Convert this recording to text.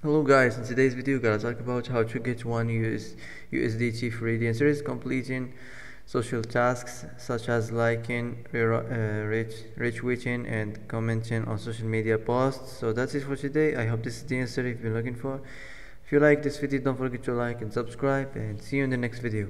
Hello guys, in today's video I'm gonna talk about how to get one USDT free. The answer is completing social tasks such as liking, retweeting and commenting on social media posts. So that's it for today. I hope this is the answer you've been looking for. If you like this video, don't forget to like and subscribe, and see you in the next video.